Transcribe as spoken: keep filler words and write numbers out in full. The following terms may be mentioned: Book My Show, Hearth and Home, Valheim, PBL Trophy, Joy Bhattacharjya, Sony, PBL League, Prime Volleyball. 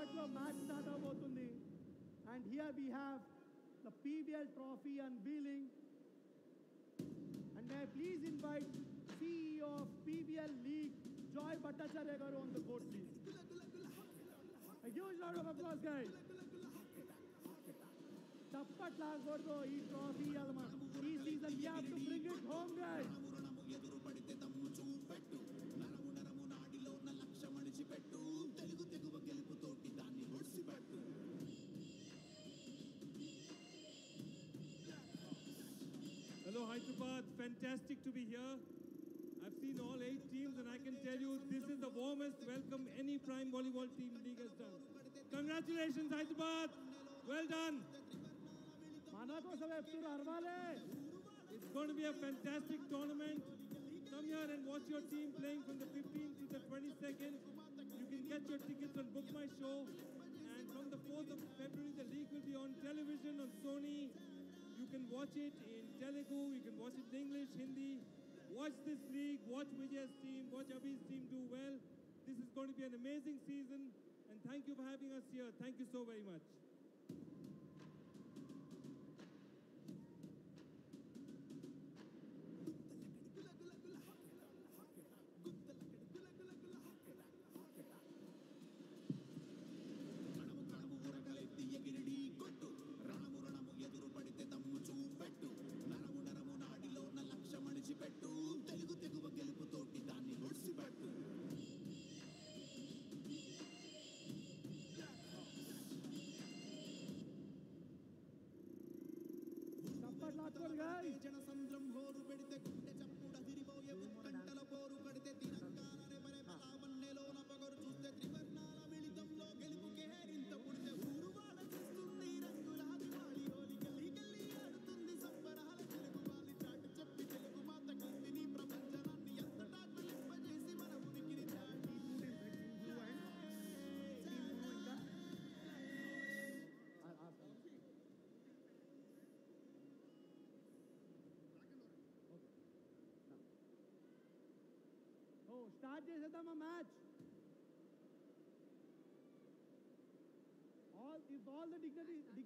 Hyderabad match start avuthundi, and here we have the P B L trophy unveiling, and may I please invite C E O of P B L League Joy Bhattacharjya garu on the board, please. A huge round of applause, guys. Tappatla gordo ee trophy alma ee season we have to bring it home, guys. Hello Hyderabad, fantastic to be here. I've seen all eight teams and I can tell you this is the warmest welcome any Prime Volleyball team league has done. Congratulations Hyderabad, well done. It's going to be a fantastic tournament. Come here and watch your team playing from the fifteenth to the twenty-second. You can get your tickets on Book My Show, and from the fourth of February the league will be on television on Sony. You can watch it in Telugu, you can watch it in English, Hindi. Watch this league, watch Vijay's team, watch Abhi's team do well. This is going to be an amazing season, and thank you for having us here. Thank you so very much. Start చేసేద్దాం ఆ match. All if all the dignitary